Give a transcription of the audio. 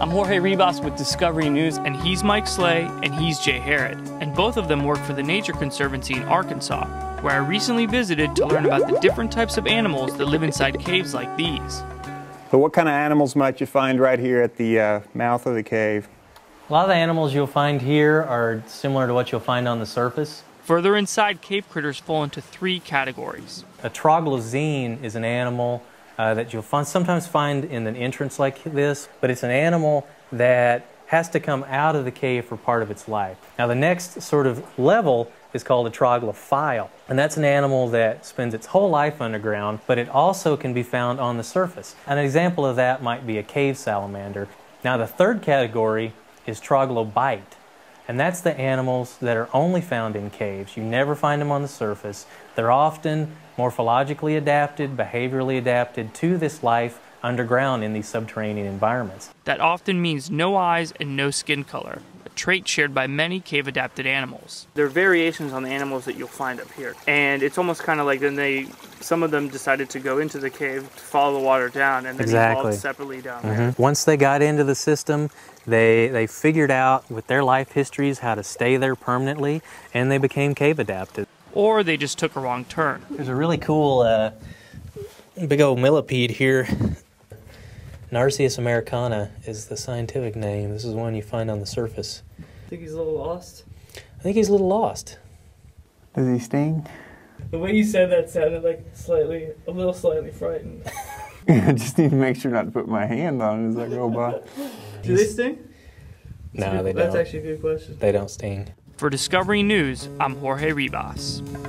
I'm Jorge Ribas with Discovery News, and he's Mike Slay, and he's Jay Harrod. And both of them work for the Nature Conservancy in Arkansas, where I recently visited to learn about the different types of animals that live inside caves like these. So what kind of animals might you find right here at the mouth of the cave? A lot of the animals you'll find here are similar to what you'll find on the surface. Further inside, cave critters fall into three categories. A troglobite is an animal that you'll sometimes find in an entrance like this, but it's an animal that has to come out of the cave for part of its life. Now the next sort of level is called a troglophile, and that's an animal that spends its whole life underground, but it also can be found on the surface. An example of that might be a cave salamander. Now the third category is troglobite, and that's the animals that are only found in caves. You never find them on the surface. They're often morphologically adapted, behaviorally adapted to this life underground in these subterranean environments. That often means no eyes and no skin color, a trait shared by many cave-adapted animals. There are variations on the animals that you'll find up here, and it's almost kind of like some of them decided to go into the cave to follow the water down, and then evolved separately down there. Once they got into the system, they figured out with their life histories how to stay there permanently, and they became cave-adapted. Or they just took a wrong turn. There's a really cool big old millipede here. Narceus americana is the scientific name. This is one you find on the surface. I think he's a little lost. I think he's a little lost. Does he sting? The way you said that sounded like a little slightly frightened. I just need to make sure not to put my hand on it as I go by. Do they sting? No, they don't. That's actually a good question. They don't sting. For Discovery News, I'm Jorge Ribas.